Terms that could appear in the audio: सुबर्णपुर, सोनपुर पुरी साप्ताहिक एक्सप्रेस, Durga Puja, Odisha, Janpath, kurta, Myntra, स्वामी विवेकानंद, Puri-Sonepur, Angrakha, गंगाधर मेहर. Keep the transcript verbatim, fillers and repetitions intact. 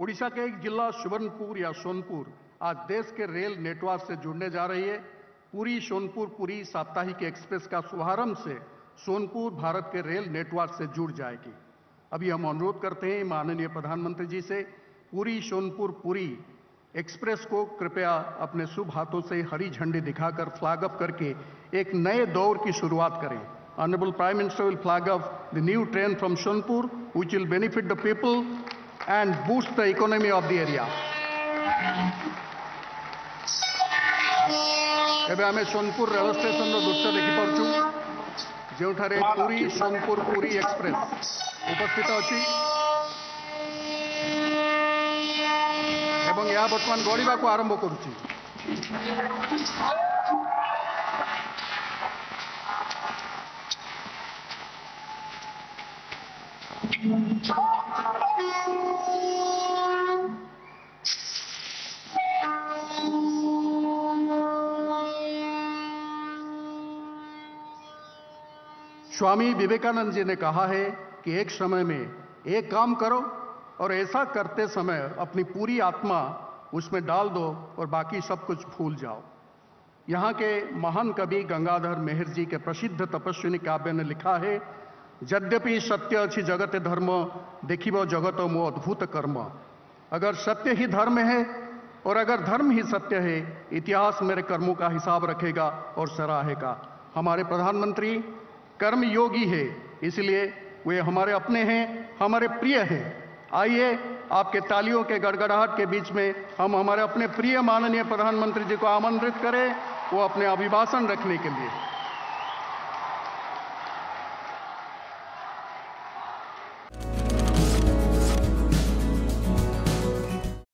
उड़ीसा के एक जिला सुबर्णपुर या सोनपुर आज देश के रेल नेटवर्क से जुड़ने जा रही है। पुरी सोनपुर पुरी साप्ताहिक एक्सप्रेस का शुभारंभ से सोनपुर भारत के रेल नेटवर्क से जुड़ जाएगी। अभी हम अनुरोध करते हैं माननीय प्रधानमंत्री जी से, पुरी सोनपुर पुरी एक्सप्रेस को कृपया अपने शुभ हाथों से हरी झंडी दिखाकर फ्लैग अप करके एक नए दौर की शुरुआत करें। Honorable Prime Minister will flag off the new train from Sonpur, which will benefit the people and boost the economy of the area. एबे हमें सोनपुर रेलवे स्टेशन रो दृश्य देखि परछु, जेउठारे पुरी सोनपुर पुरी एक्सप्रेस उपस्थित अछि एवं या बर्तमान गड़ीबा को आरंभ करूची। स्वामी विवेकानंद जी ने कहा है कि एक समय में एक काम करो और ऐसा करते समय अपनी पूरी आत्मा उसमें डाल दो और बाकी सब कुछ भूल जाओ। यहाँ के महान कवि गंगाधर मेहर जी के प्रसिद्ध तपस्विनी काव्य ने लिखा है, यद्यपि सत्य अच्छी जगत धर्म देखिब जगत मो अद्भुत कर्म। अगर सत्य ही धर्म है और अगर धर्म ही सत्य है, इतिहास मेरे कर्मों का हिसाब रखेगा और सराहेगा। हमारे प्रधानमंत्री कर्म योगी है, इसलिए वे हमारे अपने हैं, हमारे प्रिय हैं। आइए आपके तालियों के गड़गड़ाहट के बीच में हम हमारे अपने प्रिय माननीय प्रधानमंत्री जी को आमंत्रित करें वो अपने अभिभाषण रखने के लिए।